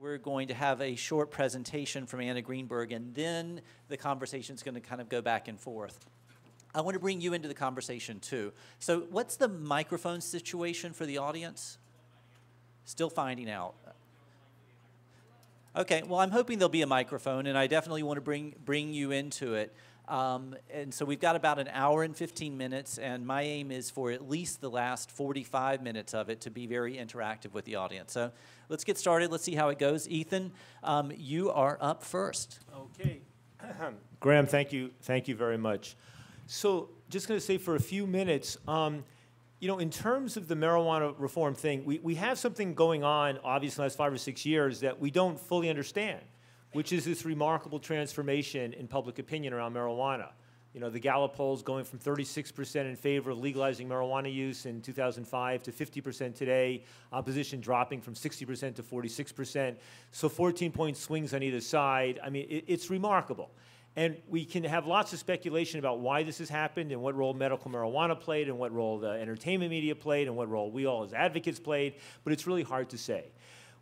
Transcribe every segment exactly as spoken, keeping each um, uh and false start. We're going to have a short presentation from Anna Greenberg, and then the conversation's going to kind of go back and forth. I want to bring you into the conversation too. So what's the microphone situation for the audience? Still finding out. Okay, well, I'm hoping there'll be a microphone, and I definitely want to bring, bring you into it. Um, and so we've got about an hour and fifteen minutes, and my aim is for at least the last forty-five minutes of it to be very interactive with the audience. So let's get started. Let's see how it goes. Ethan, um, you are up first. Okay. Graham, thank you. Thank you very much. So just going to say for a few minutes, um, you know, in terms of the marijuana reform thing, we, we have something going on, obviously, in the last five or six years that we don't fully understand, which is this remarkable transformation in public opinion around marijuana. You know, the Gallup polls going from thirty-six percent in favor of legalizing marijuana use in two thousand five to fifty percent today, opposition dropping from sixty percent to forty-six percent. So fourteen-point swings on either side. I mean, it, it's remarkable. And we can have lots of speculation about why this has happened and what role medical marijuana played and what role the entertainment media played and what role we all as advocates played, but it's really hard to say.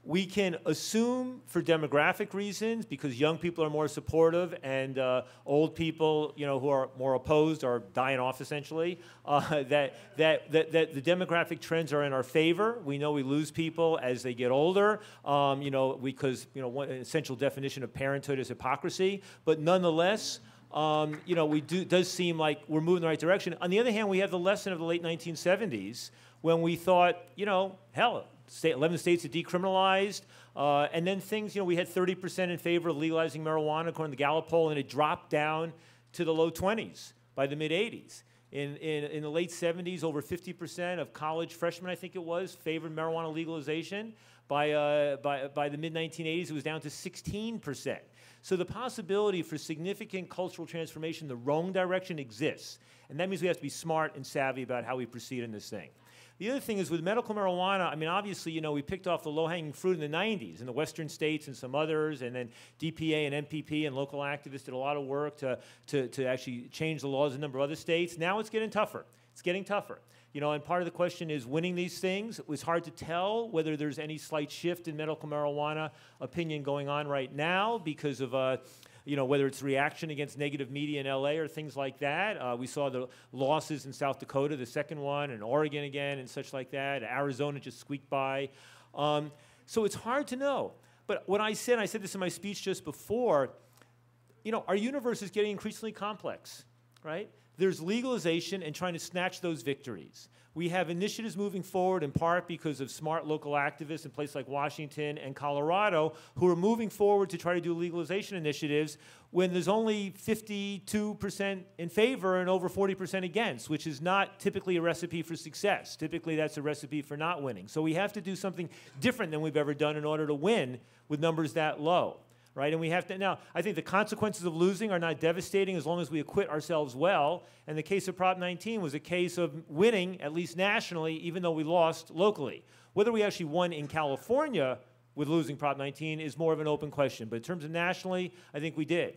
We can assume for demographic reasons, because young people are more supportive and uh, old people, you know, who are more opposed are dying off essentially, uh, that, that, that, that the demographic trends are in our favor. We know we lose people as they get older, um, you know, because, you know, one essential definition of parenthood is hypocrisy, but nonetheless, um, you know, we do, does seem like we're moving in the right direction. On the other hand, we have the lesson of the late nineteen seventies when we thought, you know, hell, State, eleven states that decriminalized, uh, and then things, you know, we had thirty percent in favor of legalizing marijuana according to the Gallup poll, and it dropped down to the low twenties by the mid eighties. In, in, in the late seventies, over fifty percent of college freshmen, I think it was, favored marijuana legalization. By, uh, by, by the mid nineteen eighties, it was down to sixteen percent. So the possibility for significant cultural transformation in the wrong direction exists, and that means we have to be smart and savvy about how we proceed in this thing. The other thing is with medical marijuana, I mean, obviously, you know, we picked off the low-hanging fruit in the nineties in the western states and some others, and then D P A and M P P and local activists did a lot of work to, to, to actually change the laws in a number of other states. Now it's getting tougher. It's getting tougher. You know, and part of the question is winning these things. It was hard to tell whether there's any slight shift in medical marijuana opinion going on right now because of uh, you know, whether it's reaction against negative media in L A or things like that. Uh, we saw the losses in South Dakota, the second one, and Oregon again, and such like that. Arizona just squeaked by. Um, so it's hard to know. But what I said, I said this in my speech just before, you know, our universe is getting increasingly complex, right? There's legalization and trying to snatch those victories. We have initiatives moving forward in part because of smart local activists in places like Washington and Colorado who are moving forward to try to do legalization initiatives when there's only fifty-two percent in favor and over forty percent against, which is not typically a recipe for success. Typically, that's a recipe for not winning. So we have to do something different than we've ever done in order to win with numbers that low. Right? And we have to, now, I think the consequences of losing are not devastating as long as we acquit ourselves well. And the case of Prop nineteen was a case of winning, at least nationally, even though we lost locally. Whether we actually won in California with losing Prop nineteen is more of an open question. But in terms of nationally, I think we did.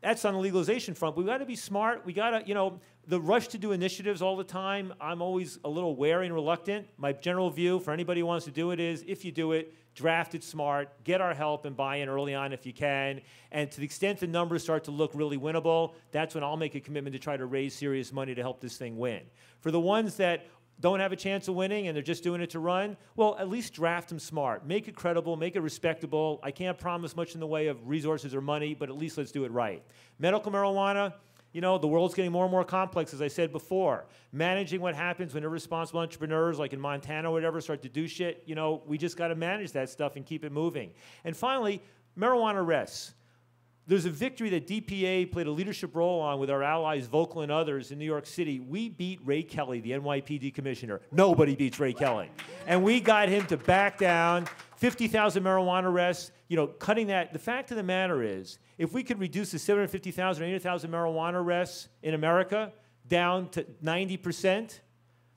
That's on the legalization front. We've got to be smart. We've got to, you know, the rush to do initiatives all the time, I'm always a little wary and reluctant. My general view for anybody who wants to do it is if you do it, draft it smart, get our help and buy-in early on if you can, and to the extent the numbers start to look really winnable, that's when I'll make a commitment to try to raise serious money to help this thing win. For the ones that don't have a chance of winning and they're just doing it to run, well, at least draft them smart. Make it credible, make it respectable. I can't promise much in the way of resources or money, but at least let's do it right. Medical marijuana, you know, the world's getting more and more complex, as I said before. Managing what happens when irresponsible entrepreneurs, like in Montana or whatever, start to do shit, you know, we just got to manage that stuff and keep it moving. And finally, marijuana arrests. There's a victory that D P A played a leadership role on with our allies, VOCAL and others in New York City. We beat Ray Kelly, the N Y P D commissioner. Nobody beats Ray Kelly. And we got him to back down. fifty thousand marijuana arrests, you know, cutting that. The fact of the matter is, if we could reduce the seven hundred fifty thousand or eight hundred thousand marijuana arrests in America down to ninety percent,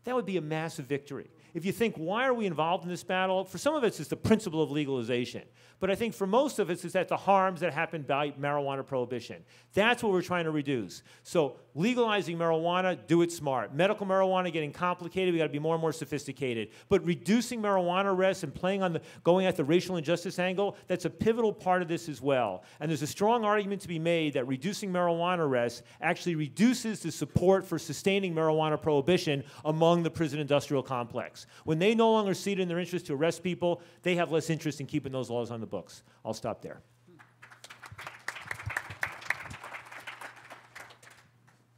that would be a massive victory. if you think, why are we involved in this battle? For some of us, it's the principle of legalization. But I think for most of us, it's that the harms that happen by marijuana prohibition. That's what we're trying to reduce. So legalizing marijuana, do it smart. Medical marijuana getting complicated. We got to be more and more sophisticated. But reducing marijuana arrests and playing on the, going at the racial injustice angle, that's a pivotal part of this as well. And there's a strong argument to be made that reducing marijuana arrests actually reduces the support for sustaining marijuana prohibition among the prison industrial complex. When they no longer see it in their interest to arrest people, they have less interest in keeping those laws on the books. I'll stop there.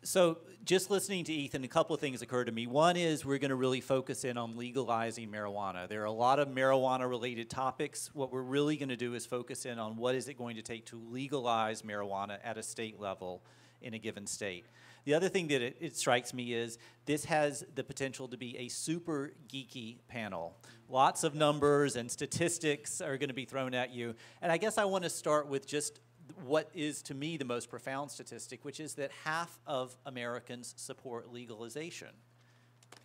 So just listening to Ethan, a couple of things occurred to me. One is we're going to really focus in on legalizing marijuana. There are a lot of marijuana-related topics. What we're really going to do is focus in on what is it going to take to legalize marijuana at a state level in a given state. The other thing that it, it strikes me is this has the potential to be a super geeky panel. Lots of numbers and statistics are going to be thrown at you. And I guess I want to start with just what is to me the most profound statistic, which is that half of Americans support legalization.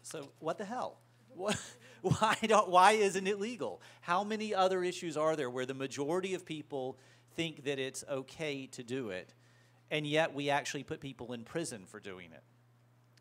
So what the hell? What, why, don't, why isn't it legal? How many other issues are there where the majority of people think that it's okay to do it, and yet we actually put people in prison for doing it?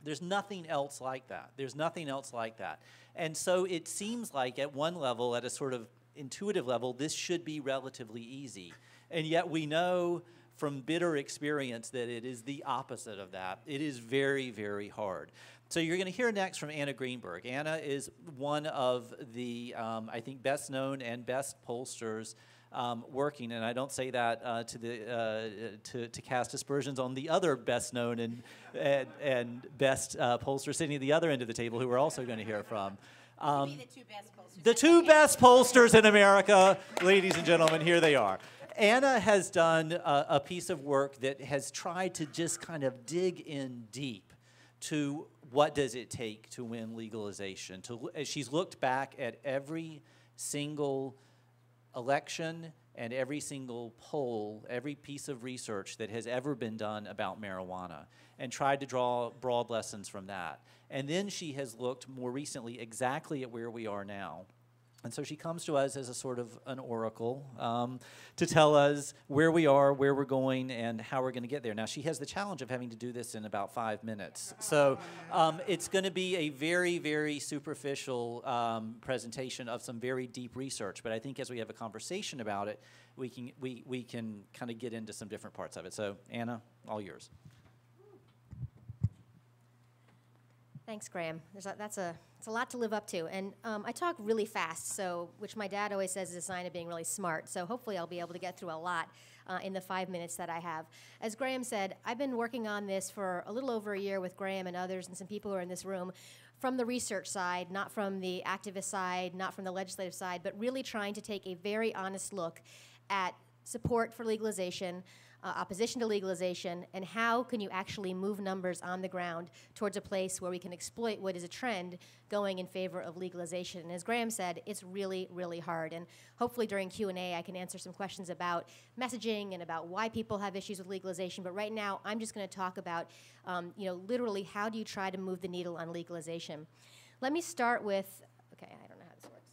There's nothing else like that. There's nothing else like that. And so it seems like at one level, at a sort of intuitive level, this should be relatively easy. And yet we know from bitter experience that it is the opposite of that. It is very, very hard. So you're going to hear next from Anna Greenberg. Anna is one of the, um, I think, best known and best pollsters Um, working, and I don't say that uh, to the uh, to, to cast aspersions on the other best known and and, and best uh, pollster sitting at the other end of the table, who we're also going to hear from. Um, the two best pollsters. The two best pollsters in America, ladies and gentlemen, here they are. Anna has done a, a piece of work that has tried to just kind of dig in deep to what does it take to win legalization. To she's looked back at every single election and every single poll, every piece of research that has ever been done about marijuana, and tried to draw broad lessons from that. And then she has looked more recently exactly at where we are now. And so she comes to us as a sort of an oracle um, to tell us where we are, where we're going, and how we're going to get there. Now, she has the challenge of having to do this in about five minutes. So um, it's going to be a very, very superficial um, presentation of some very deep research. But I think as we have a conversation about it, we can, we, we can kind of get into some different parts of it. So, Anna, all yours. Thanks, Graham. There's a, that's a, it's a lot to live up to. And um, I talk really fast, so, which my dad always says is a sign of being really smart. So hopefully I'll be able to get through a lot uh, in the five minutes that I have. As Graham said, I've been working on this for a little over a year with Graham and others and some people who are in this room from the research side, not from the activist side, not from the legislative side, but really trying to take a very honest look at support for legalization, Uh, opposition to legalization, and how can you actually move numbers on the ground towards a place where we can exploit what is a trend going in favor of legalization. And as Graham said, it's really, really hard. And hopefully during Q and A, I can answer some questions about messaging and about why people have issues with legalization. But right now, I'm just going to talk about, um, you know, literally how do you try to move the needle on legalization. Let me start with, okay, I don't know how this works.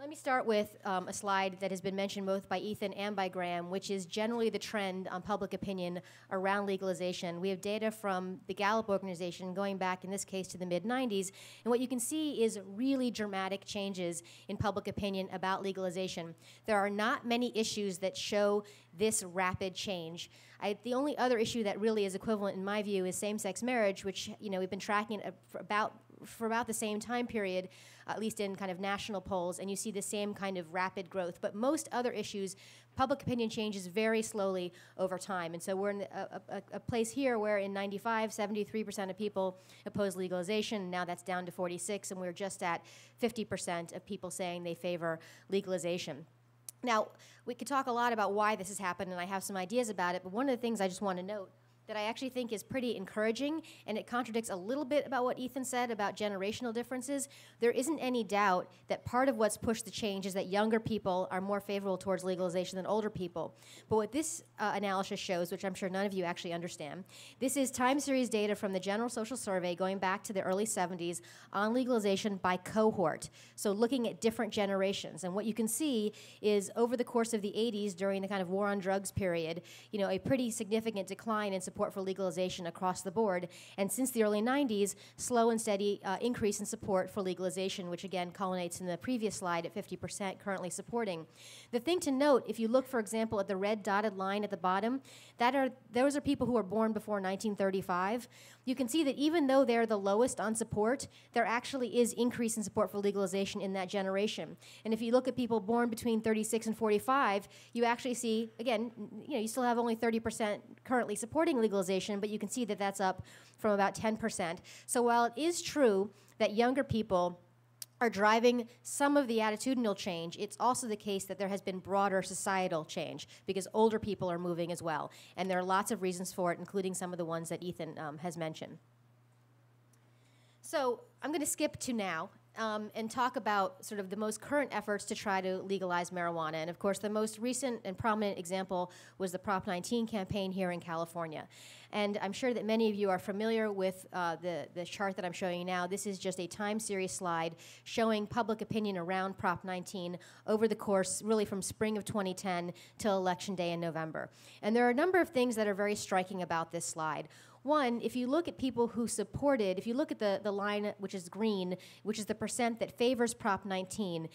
Let me start with um, a slide that has been mentioned both by Ethan and by Graham, which is generally the trend on public opinion around legalization. We have data from the Gallup organization going back, in this case, to the mid nineties. And what you can see is really dramatic changes in public opinion about legalization. There are not many issues that show this rapid change. I, the only other issue that really is equivalent, in my view, is same-sex marriage, which, you know, we've been tracking it for about for about the same time period, at least in kind of national polls, and you see the same kind of rapid growth. But most other issues, public opinion changes very slowly over time. And so we're in a, a, a place here where in ninety-five, seventy-three percent of people oppose legalization. Now that's down to forty-six, and we're just at fifty percent of people saying they favor legalization. Now, we could talk a lot about why this has happened, and I have some ideas about it, but one of the things I just want to note that I actually think is pretty encouraging, and it contradicts a little bit about what Ethan said about generational differences. There isn't any doubt that part of what's pushed the change is that younger people are more favorable towards legalization than older people. But what this uh, analysis shows, which I'm sure none of you actually understand, this is time series data from the General Social Survey going back to the early seventies on legalization by cohort. So looking at different generations. And what you can see is over the course of the eighties, during the kind of war on drugs period, you know, a pretty significant decline in support for legalization across the board, and since the early nineties, slow and steady uh, increase in support for legalization, which again culminates in the previous slide at fifty percent currently supporting. The thing to note, if you look, for example, at the red dotted line at the bottom, that are those are people who were born before nineteen thirty-five. You can see that even though they're the lowest on support, there actually is increase in support for legalization in that generation. And if you look at people born between thirty-six and forty-five, you actually see, again, you know, you still have only thirty percent currently supporting legalization. Legalization, but you can see that that's up from about ten percent. So while it is true that younger people are driving some of the attitudinal change, it's also the case that there has been broader societal change because older people are moving as well. And there are lots of reasons for it, including some of the ones that Ethan um, has mentioned. So I'm going to skip to now. Um, and talk about sort of the most current efforts to try to legalize marijuana. And of course, the most recent and prominent example was the Prop nineteen campaign here in California. And I'm sure that many of you are familiar with uh, the, the chart that I'm showing you now. This is just a time series slide showing public opinion around Prop nineteen over the course, really from spring of twenty ten till election day in November. And there are a number of things that are very striking about this slide. One, if you look at people who supported, if you look at the, the line which is green, which is the percent that favors Prop nineteen,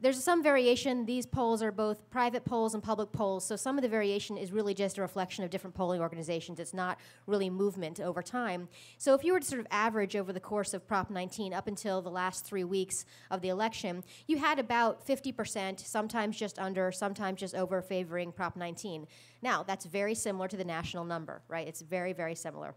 there's some variation. These polls are both private polls and public polls, so some of the variation is really just a reflection of different polling organizations. It's not really movement over time. So if you were to sort of average over the course of Prop nineteen up until the last three weeks of the election, you had about fifty percent, sometimes just under, sometimes just over, favoring Prop nineteen. Now, that's very similar to the national number, right? It's very, very similar.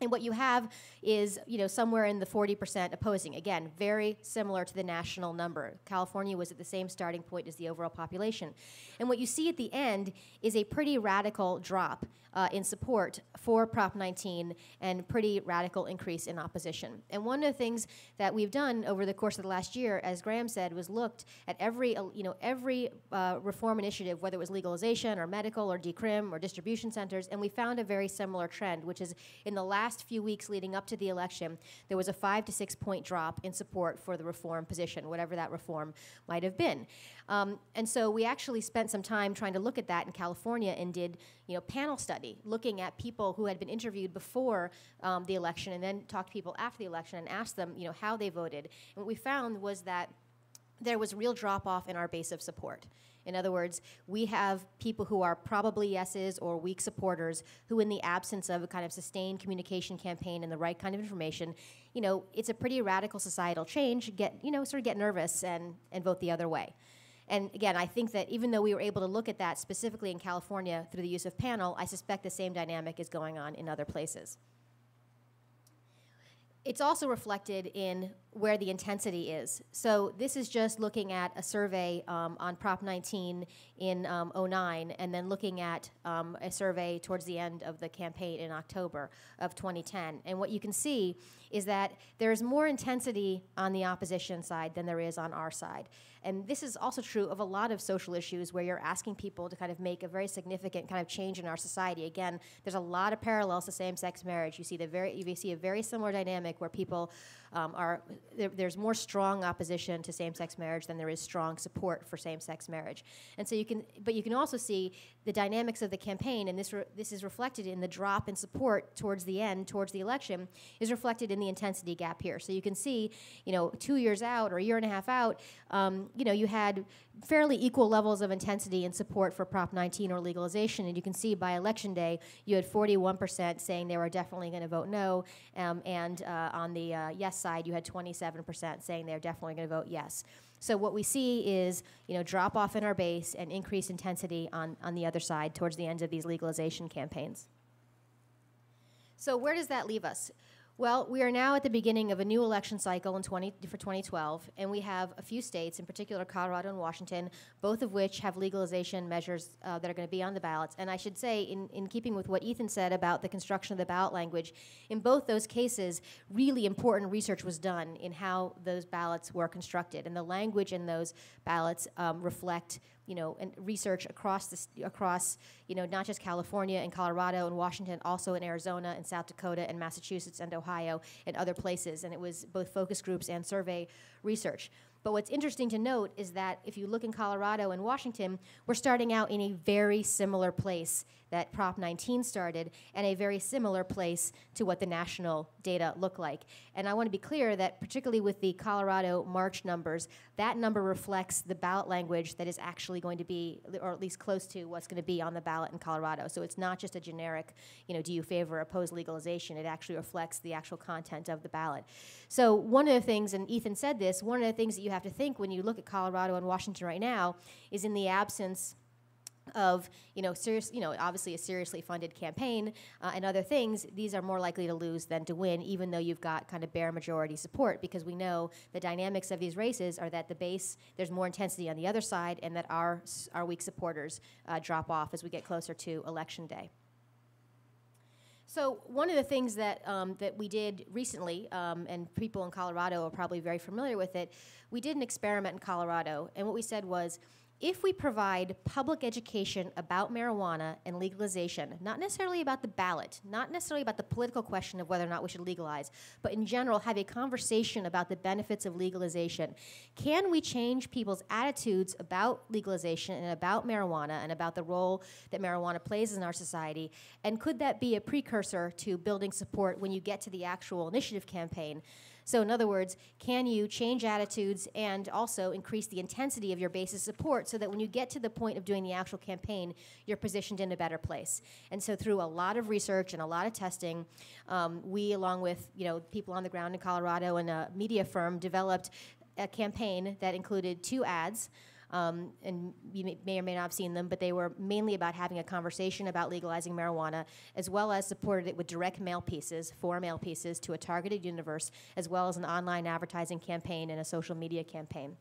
And what you have is, you know, somewhere in the forty percent opposing. Again, very similar to the national number. California was at the same starting point as the overall population. And what you see at the end is a pretty radical drop uh, in support for Prop nineteen and pretty radical increase in opposition. And one of the things that we've done over the course of the last year, as Graham said, was looked at every, uh, you know, every uh, reform initiative, whether it was legalization or medical or decrim or distribution centers, and we found a very similar trend, which is in the last few weeks leading up to the election, there was a five to six point drop in support for the reform position, whatever that reform might have been. Um, and so we actually spent some time trying to look at that in California and did, you know, panel study, looking at people who had been interviewed before um, the election and then talked to people after the election and asked them, you know, how they voted. And what we found was that there was real drop-off in our base of support. In other words, we have people who are probably yeses or weak supporters who, in the absence of a kind of sustained communication campaign and the right kind of information, you know, it's a pretty radical societal change, get, you know, sort of get nervous and, and vote the other way. And again, I think that even though we were able to look at that specifically in California through the use of panel, I suspect the same dynamic is going on in other places. It's also reflected in where the intensity is. So this is just looking at a survey um, on Prop nineteen in um, oh nine and then looking at um, a survey towards the end of the campaign in October of twenty ten. And what you can see is that there is more intensity on the opposition side than there is on our side. And this is also true of a lot of social issues where you're asking people to kind of make a very significant kind of change in our society. Again, there's a lot of parallels to same-sex marriage. You see, the very, you see a very similar dynamic where people um, are, there, there's more strong opposition to same-sex marriage than there is strong support for same-sex marriage. And so you can, but you can also see the dynamics of the campaign, and this, re, this is reflected in the drop in support towards the end, towards the election, is reflected in the intensity gap here. So you can see, you know, two years out or a year and a half out, um, you know, you had fairly equal levels of intensity and support for Prop nineteen or legalization, and you can see by election day, you had forty-one percent saying they were definitely going to vote no, um, and uh, on the uh, yes side, you had twenty-seven percent saying they're definitely going to vote yes. So what we see is, you know, drop off in our base and increased intensity on, on the other side towards the end of these legalization campaigns. So where does that leave us? Well, we are now at the beginning of a new election cycle in twenty, for twenty twelve, and we have a few states, in particular Colorado and Washington, both of which have legalization measures uh, that are going to be on the ballots. And I should say, in, in keeping with what Ethan said about the construction of the ballot language, in both those cases, really important research was done in how those ballots were constructed. And the language in those ballots um, reflect you know, and research across, the, across, you know, not just California and Colorado and Washington, also in Arizona and South Dakota and Massachusetts and Ohio and other places. And it was both focus groups and survey research. But what's interesting to note is that if you look in Colorado and Washington, we're starting out in a very similar place that Prop nineteen started, and a very similar place to what the national data look like. And I want to be clear that particularly with the Colorado March numbers, that number reflects the ballot language that is actually going to be, or at least close to, what's going to be on the ballot in Colorado. So it's not just a generic, you know, do you favor or oppose legalization? It actually reflects the actual content of the ballot. So one of the things, and Ethan said this, one of the things that you have to think when you look at Colorado and Washington right now is in the absence of, you know, serious, you know, obviously a seriously funded campaign uh, and other things, these are more likely to lose than to win, even though you've got kind of bare majority support, because we know the dynamics of these races are that the base, there's more intensity on the other side, and that our, our weak supporters uh, drop off as we get closer to Election Day. So one of the things that, um, that we did recently, um, and people in Colorado are probably very familiar with it, we did an experiment in Colorado, and what we said was, if we provide public education about marijuana and legalization, not necessarily about the ballot, not necessarily about the political question of whether or not we should legalize, but in general have a conversation about the benefits of legalization, can we change people's attitudes about legalization and about marijuana and about the role that marijuana plays in our society? And could that be a precursor to building support when you get to the actual initiative campaign? So in other words, can you change attitudes and also increase the intensity of your base's support so that when you get to the point of doing the actual campaign, you're positioned in a better place? And so through a lot of research and a lot of testing, um, we, along with you know people on the ground in Colorado and a media firm, developed a campaign that included two ads. Um, and you may or may not have seen them, but they were mainly about having a conversation about legalizing marijuana, as well as supported it with direct mail pieces, four mail pieces, to a targeted universe, as well as an online advertising campaign and a social media campaign.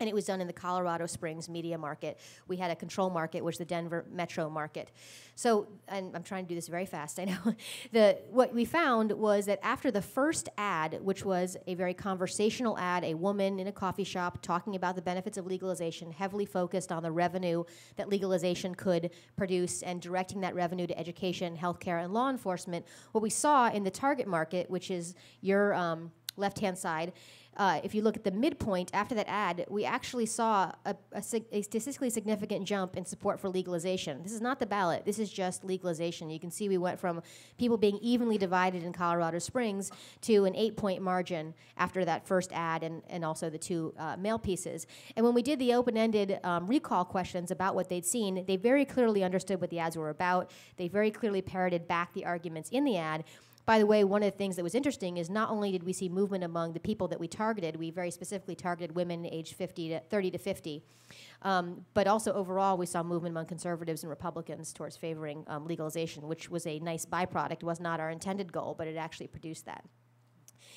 And it was done in the Colorado Springs media market. We had a control market, which was the Denver metro market. So, and I'm trying to do this very fast, I know. The, what we found was that after the first ad, which was a very conversational ad, a woman in a coffee shop talking about the benefits of legalization, heavily focused on the revenue that legalization could produce and directing that revenue to education, healthcare, and law enforcement, what we saw in the target market, which is your um, left-hand side, Uh, if you look at the midpoint after that ad, we actually saw a, a, sig a statistically significant jump in support for legalization. This is not the ballot. This is just legalization. You can see we went from people being evenly divided in Colorado Springs to an eight-point margin after that first ad and, and also the two uh, mail pieces. And when we did the open-ended um, recall questions about what they'd seen, they very clearly understood what the ads were about. They very clearly parroted back the arguments in the ad. By the way, one of the things that was interesting is not only did we see movement among the people that we targeted, we very specifically targeted women aged fifty to thirty to fifty, um, but also overall we saw movement among conservatives and Republicans towards favoring um, legalization, which was a nice byproduct. It was not our intended goal, but it actually produced that.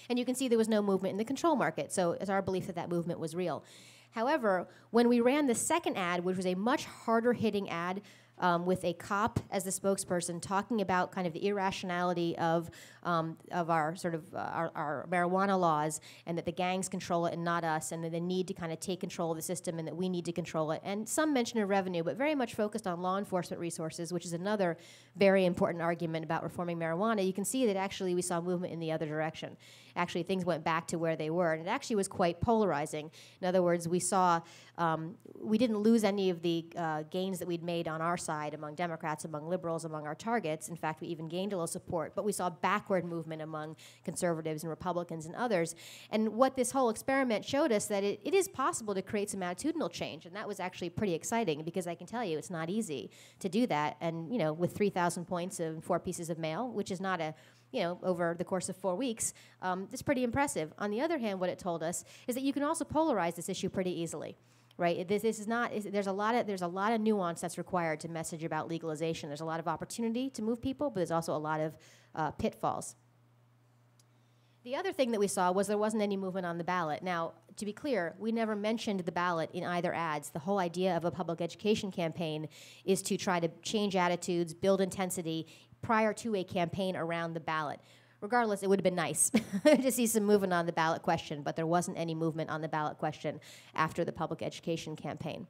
And you can see there was no movement in the control market, so it's our belief that that movement was real. However, when we ran the second ad, which was a much harder hitting ad, Um, with a cop as the spokesperson talking about kind of the irrationality of, um, of our sort of uh, our, our marijuana laws, and that the gangs control it and not us, and that the need to kind of take control of the system and that we need to control it. And some mention of revenue, but very much focused on law enforcement resources, which is another very important argument about reforming marijuana. You can see that actually we saw movement in the other direction. Actually, things went back to where they were, and it actually was quite polarizing. In other words, we saw, um, we didn't lose any of the uh, gains that we'd made on our side among Democrats, among liberals, among our targets. In fact, we even gained a little support, but we saw backward movement among conservatives and Republicans and others. And what this whole experiment showed us that it, it is possible to create some attitudinal change, and that was actually pretty exciting, because I can tell you it's not easy to do that. And, you know, with three thousand points and four pieces of mail, which is not a you know, over the course of four weeks, um, it's pretty impressive. On the other hand, what it told us is that you can also polarize this issue pretty easily, right? It, this, this is not. Is, there's a lot of there's a lot of nuance that's required to message about legalization. There's a lot of opportunity to move people, but there's also a lot of uh, pitfalls. The other thing that we saw was there wasn't any movement on the ballot. Now, to be clear, we never mentioned the ballot in either ads. The whole idea of a public education campaign is to try to change attitudes, build intensity prior to a campaign around the ballot. Regardless, it would have been nice to see some movement on the ballot question, but there wasn't any movement on the ballot question after the public education campaign.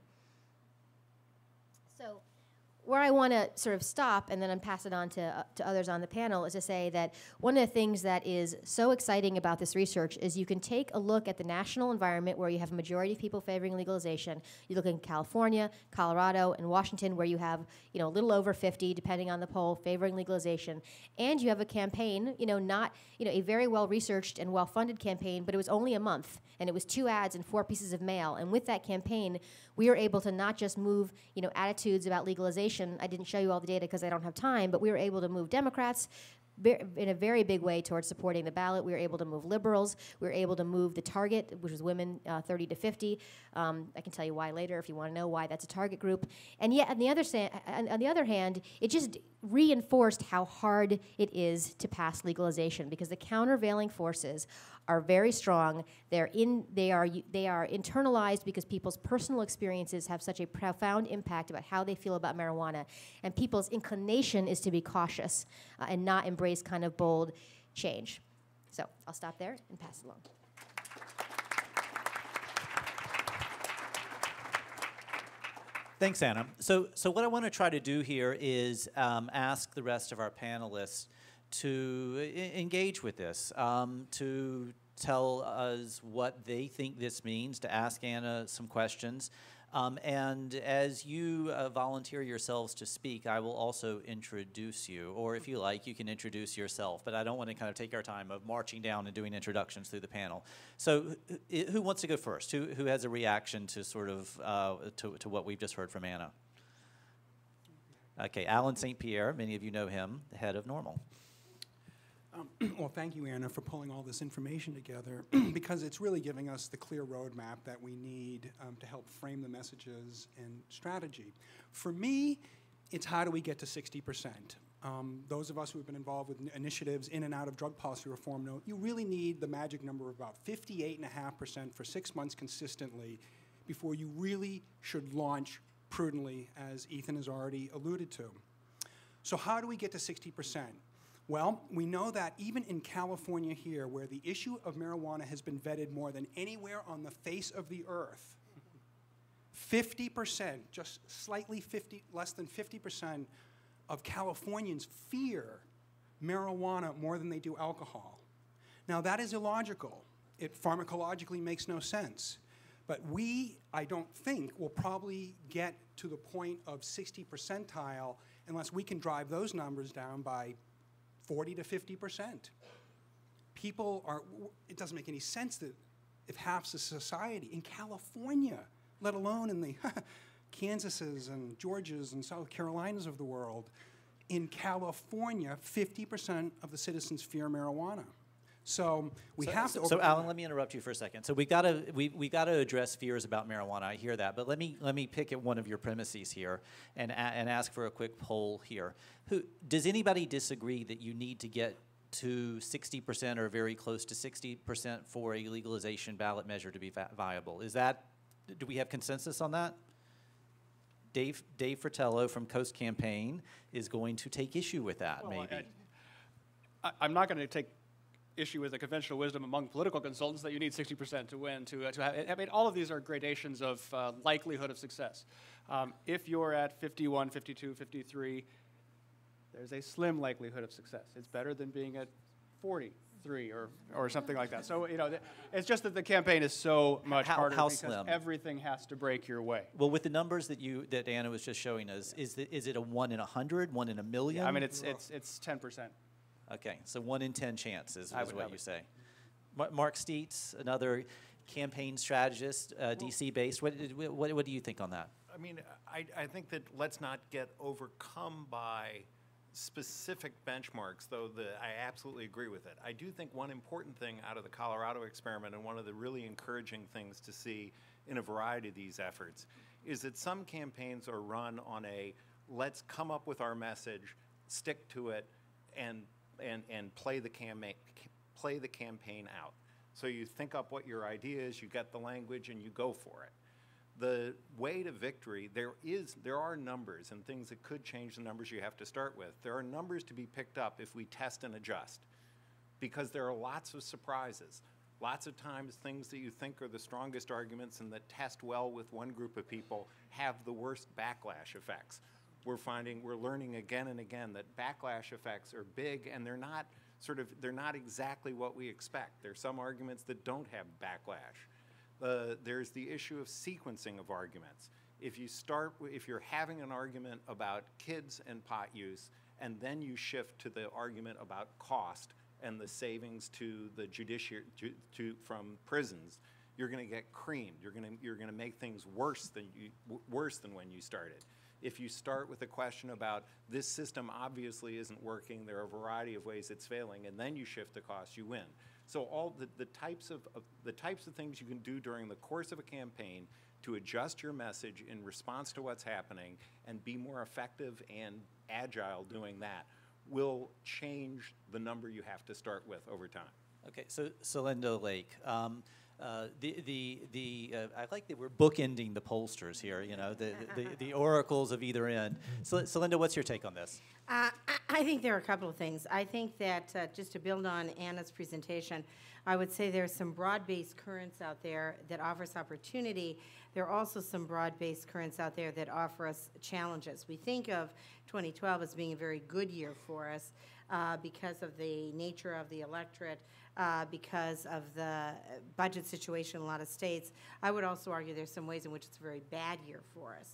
So where I want to sort of stop, and then I'm pass it on to, uh, to others on the panel, is to say that one of the things that is so exciting about this research is you can take a look at the national environment where you have a majority of people favoring legalization. You look in California, Colorado, and Washington, where you have, you know, a little over fifty, depending on the poll, favoring legalization. And you have a campaign, you know, not, you know, a very well-researched and well-funded campaign, but it was only a month, and it was two ads and four pieces of mail. And with that campaign, we were able to not just move, you know, attitudes about legalization. I didn't show you all the data because I don't have time, but we were able to move Democrats in a very big way towards supporting the ballot. We were able to move liberals. We were able to move the target, which was women uh, thirty to fifty. Um, I can tell you why later if you want to know why that's a target group. And yet, on the other on the other hand, it just reinforced how hard it is to pass legalization because the countervailing forces are very strong. They're in, they are, they are internalized because people's personal experiences have such a profound impact about how they feel about marijuana, and people's inclination is to be cautious uh, and not embrace kind of bold change. So I'll stop there and pass it along. Thanks, Anna. So, so what I want to try to do here is um, ask the rest of our panelists to engage with this, um, to tell us what they think this means, to ask Anna some questions. Um, and as you uh, volunteer yourselves to speak, I will also introduce you, or if you like, you can introduce yourself. But I don't want to kind of take our time of marching down and doing introductions through the panel. So who, who wants to go first? Who, who has a reaction to sort of uh, to, to what we've just heard from Anna? Okay, Alan Saint Pierre, many of you know him, the head of NORML. Well, thank you, Anna, for pulling all this information together because it's really giving us the clear roadmap that we need um, to help frame the messages and strategy. For me, it's how do we get to sixty percent? Um, those of us who have been involved with initiatives in and out of drug policy reform know you really need the magic number of about fifty-eight point five percent for six months consistently before you really should launch prudently, as Ethan has already alluded to. So how do we get to sixty percent? Well, we know that even in California here, where the issue of marijuana has been vetted more than anywhere on the face of the earth, fifty percent, just slightly fifty, less than fifty percent of Californians fear marijuana more than they do alcohol. Now, that is illogical. It pharmacologically makes no sense. But we, I don't think, will probably get to the point of sixty percentile unless we can drive those numbers down by forty to fifty percent. People are, it doesn't make any sense that if half the society in California, let alone in the Kansases and Georgias and South Carolinas of the world, in California, fifty percent of the citizens fear marijuana. So we so, have to. So Alan, let me interrupt you for a second. So we gotta we we gotta address fears about marijuana. I hear that, but let me let me pick at one of your premises here and and ask for a quick poll here. Who does anybody disagree that you need to get to sixty percent or very close to sixty percent for a legalization ballot measure to be vi viable? Is that, do we have consensus on that? Dave Dave Fratello from Coast Campaign is going to take issue with that. Well, maybe I, I, I'm not going to take issue with the conventional wisdom among political consultants that you need sixty percent to win. To, uh, to have, I mean, all of these are gradations of uh, likelihood of success. Um, if you're at fifty-one, fifty-two, fifty-three, there's a slim likelihood of success. It's better than being at forty-three or, or something like that. So, you know, th it's just that the campaign is so much how, harder how because slim? Everything has to break your way. Well, with the numbers that you that Anna was just showing us, yeah. is, the, is it a one in a hundred, one in a million? Yeah, I mean, it's, it's, it's ten percent. Okay, so one in ten chances is what you say. Mark Steitz, another campaign strategist, uh, well, D C-based. What, what what do you think on that? I mean, I I think that let's not get overcome by specific benchmarks, though the, I absolutely agree with it. I do think one important thing out of the Colorado experiment, and one of the really encouraging things to see in a variety of these efforts, is that some campaigns are run on a let's come up with our message, stick to it, and And, and play the campaign play the campaign out. So you think up what your idea is, you get the language, and you go for it. The way to victory, there is, there are numbers and things that could change the numbers you have to start with. There are numbers to be picked up if we test and adjust, because there are lots of surprises. Lots of times things that you think are the strongest arguments and that test well with one group of people have the worst backlash effects. We're finding, we're learning again and again that backlash effects are big, and they're not sort of, they're not exactly what we expect. There's some arguments that don't have backlash. Uh, there's the issue of sequencing of arguments. If you start, if you're having an argument about kids and pot use, and then you shift to the argument about cost and the savings to the judiciary to, to, from prisons, you're going to get creamed. You're going to you're going to make things worse than you, w worse than when you started. If you start with a question about this system obviously isn't working, there are a variety of ways it's failing, and then you shift the cost, you win. So all the, the types of, of the types of things you can do during the course of a campaign to adjust your message in response to what's happening and be more effective and agile doing that will change the number you have to start with over time. Okay, so Celinda Lake. Um, Uh, the the the uh, I like that we're bookending the pollsters here. You know, the the, the oracles of either end. So, Celinda, what's your take on this? Uh, I think there are a couple of things. I think that uh, just to build on Anna's presentation, I would say there are some broad-based currents out there that offer us opportunity. There are also some broad-based currents out there that offer us challenges. We think of twenty twelve as being a very good year for us uh, because of the nature of the electorate, uh, because of the budget situation in a lot of states. I would also argue there's some ways in which it's a very bad year for us.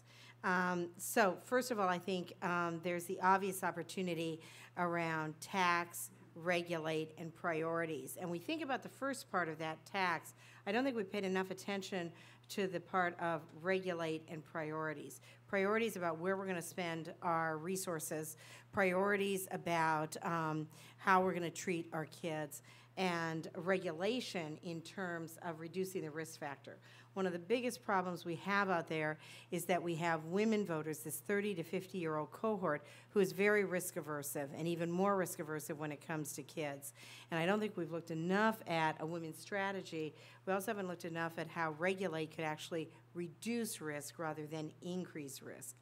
Um, so first of all, I think um, there's the obvious opportunity around tax, regulate, and priorities. And we think about the first part of that, tax. I don't think we paid enough attention to the part of regulate and priorities. Priorities about where we're going to spend our resources, priorities about um, how we're going to treat our kids, and regulation in terms of reducing the risk factor. One of the biggest problems we have out there is that we have women voters, this thirty to fifty year old cohort, who is very risk aversive, and even more risk aversive when it comes to kids. And I don't think we've looked enough at a women's strategy. We also haven't looked enough at how regulate could actually reduce risk rather than increase risk.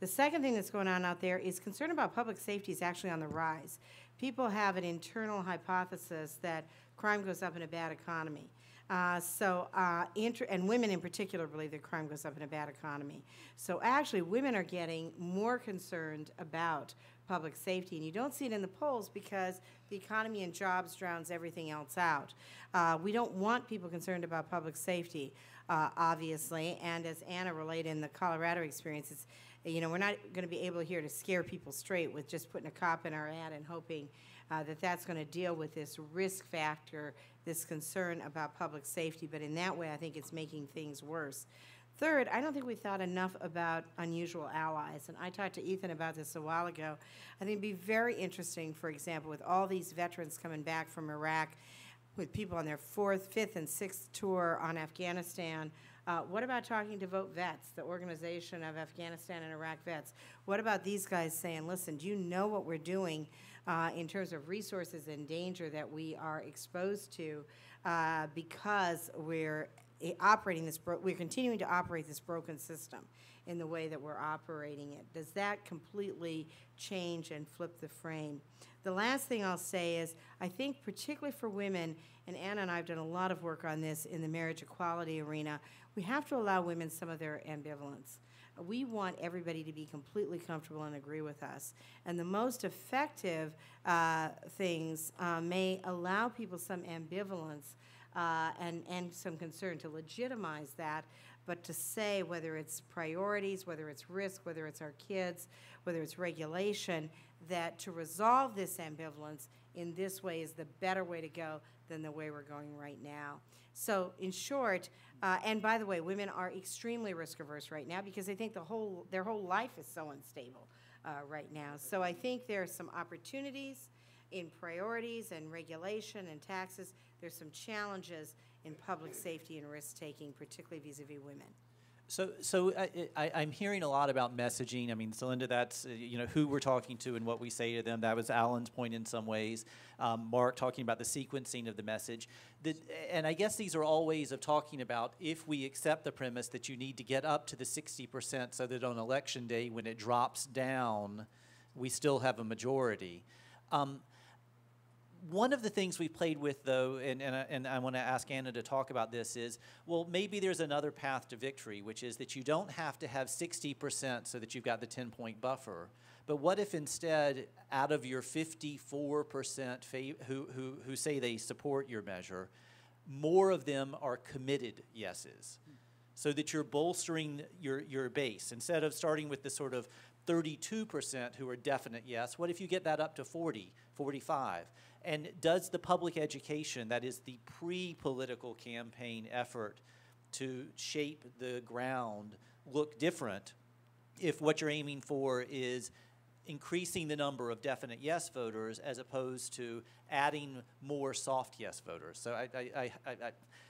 The second thing that's going on out there is concern about public safety is actually on the rise. People have an internal hypothesis that crime goes up in a bad economy. Uh, so, uh, inter and women in particular believe that crime goes up in a bad economy. So actually women are getting more concerned about public safety, and you don't see it in the polls because the economy and jobs drowns everything else out. Uh, we don't want people concerned about public safety, uh, obviously, and as Anna related in the Colorado experience, it's, you know, we're not going to be able here to scare people straight with just putting a cop in our ad and hoping uh, that that's going to deal with this risk factor, this concern about public safety, but in that way I think it's making things worse. Third, I don't think we thought enough about unusual allies, and I talked to Ethan about this a while ago. I think it'd be very interesting, for example, with all these veterans coming back from Iraq, with people on their fourth, fifth, and sixth tour on Afghanistan, Uh, what about talking to Vote Vets, the organization of Afghanistan and Iraq vets? What about these guys saying, listen, do you know what we're doing uh, in terms of resources and danger that we are exposed to uh, because we're operating this, bro we're continuing to operate this broken system in the way that we're operating it. Does that completely change and flip the frame? The last thing I'll say is, I think particularly for women, and Anna and I have done a lot of work on this in the marriage equality arena, we have to allow women some of their ambivalence. We want everybody to be completely comfortable and agree with us. And the most effective uh, things uh, may allow people some ambivalence Uh, and, and some concern to legitimize that, but to say whether it's priorities, whether it's risk, whether it's our kids, whether it's regulation, that to resolve this ambivalence in this way is the better way to go than the way we're going right now. So in short, uh, and by the way, women are extremely risk averse right now because they think the whole, their whole life is so unstable uh, right now. So I think there are some opportunities in priorities and regulation and taxes. There's some challenges in public safety and risk-taking, particularly vis-a-vis women. So, so I, I, I'm hearing a lot about messaging. I mean, Celinda, that's, you know, who we're talking to and what we say to them. That was Alan's point in some ways. Um, Mark talking about the sequencing of the message. The, and I guess these are all ways of talking about if we accept the premise that you need to get up to the sixty percent so that on election day when it drops down, we still have a majority. Um, One of the things we played with, though, and, and, and I want to ask Anna to talk about this, is, well, maybe there's another path to victory, which is that you don't have to have sixty percent so that you've got the ten-point buffer. But what if instead, out of your fifty-four percent who, who, who say they support your measure, more of them are committed yeses, so that you're bolstering your, your base? Instead of starting with the sort of thirty-two percent who are definite yes, what if you get that up to forty, forty-five? And does the public education, that is the pre-political campaign effort to shape the ground, look different if what you're aiming for is increasing the number of definite yes voters as opposed to adding more soft yes voters? So I, I, I, I,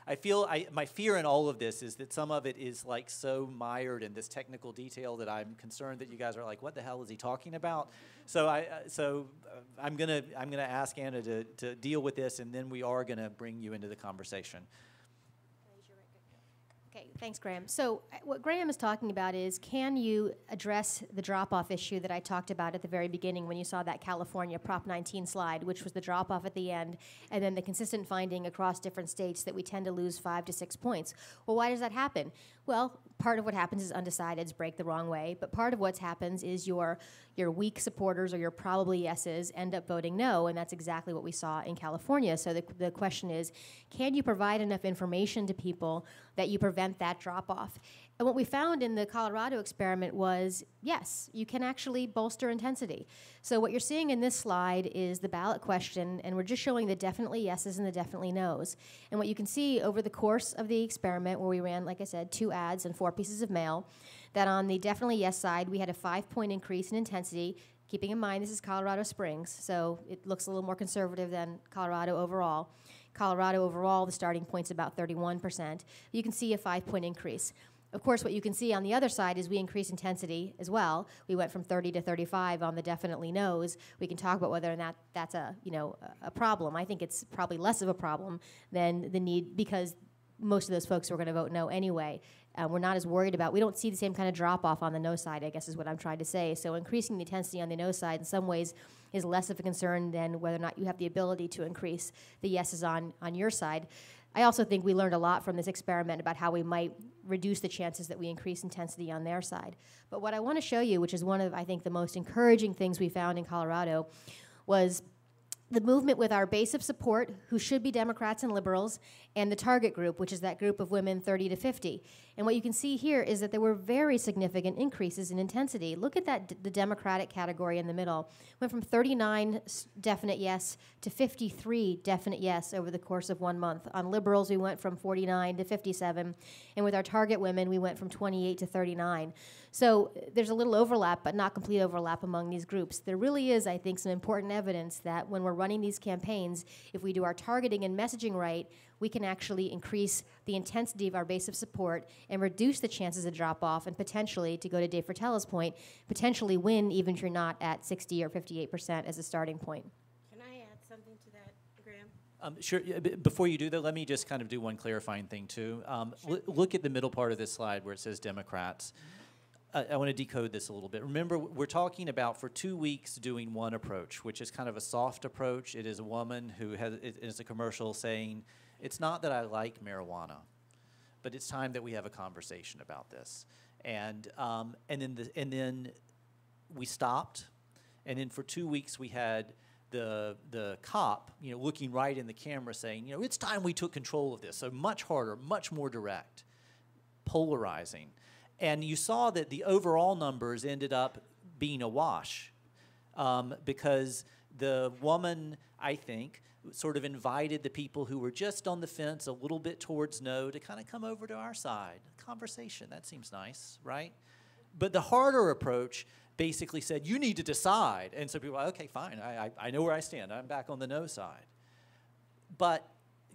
I feel I, my fear in all of this is that some of it is like so mired in this technical detail that I'm concerned that you guys are like, what the hell is he talking about? So I, so I'm gonna I'm gonna ask Anna to to deal with this, and then we are gonna bring you into the conversation. Okay, thanks, Graham. So what Graham is talking about is, can you address the drop-off issue that I talked about at the very beginning when you saw that California Prop nineteen slide, which was the drop-off at the end, and then the consistent finding across different states that we tend to lose five to six points. Well, why does that happen? Well, part of what happens is undecideds break the wrong way, but part of what happens is your, your weak supporters or your probably yeses end up voting no, and that's exactly what we saw in California. So the, the question is, can you provide enough information to people that you prevent that drop-off? And what we found in the Colorado experiment was, yes, you can actually bolster intensity. So what you're seeing in this slide is the ballot question, and we're just showing the definitely yeses and the definitely nos. And what you can see over the course of the experiment, where we ran, like I said, two ads and four pieces of mail, that on the definitely yes side, we had a five-point increase in intensity. Keeping in mind, this is Colorado Springs, so it looks a little more conservative than Colorado overall. Colorado overall, the starting point's about thirty-one percent. You can see a five-point increase. Of course, what you can see on the other side is we increase intensity as well. We went from thirty to thirty-five on the definitely no's. We can talk about whether or not that's a, you know, a problem. I think it's probably less of a problem than the need, because most of those folks were going to vote no anyway. Uh, we're not as worried about, we don't see the same kind of drop-off on the no side, I guess is what I'm trying to say. So increasing the intensity on the no side in some ways is less of a concern than whether or not you have the ability to increase the yeses on, on your side. I also think we learned a lot from this experiment about how we might reduce the chances that we increase intensity on their side. But what I want to show you, which is one of, I think, the most encouraging things we found in Colorado, was the movement with our base of support, who should be Democrats and liberals, and the target group, which is that group of women thirty to fifty. And what you can see here is that there were very significant increases in intensity. Look at that, the Democratic category in the middle. Went from thirty-nine definite yes to fifty-three definite yes over the course of one month. On liberals, we went from forty-nine to fifty-seven. And with our target women, we went from twenty-eight to thirty-nine. So there's a little overlap, but not complete overlap among these groups. There really is, I think, some important evidence that when we're running these campaigns, if we do our targeting and messaging right, we can actually increase the intensity of our base of support and reduce the chances of drop-off, and potentially, to go to Dave Fratello's point, potentially win even if you're not at sixty or fifty-eight percent as a starting point. Can I add something to that, Graham? Um, sure. Before you do that, let me just kind of do one clarifying thing, too. Um, sure. Look at the middle part of this slide where it says Democrats. I want to decode this a little bit. Remember, we're talking about for two weeks doing one approach, which is kind of a soft approach. It is a woman who has, it is a commercial saying, it's not that I like marijuana, but it's time that we have a conversation about this. And, um, and, then, the, and then we stopped, and then for two weeks we had the, the cop, you know, looking right in the camera saying, you know, it's time we took control of this. So much harder, much more direct, polarizing. And you saw that the overall numbers ended up being a wash um, because the woman, I think, sort of invited the people who were just on the fence a little bit towards no to kind of come over to our side. Conversation, that seems nice, right? But the harder approach basically said, you need to decide. And so people were like, okay, fine, I, I, I know where I stand. I'm back on the no side. But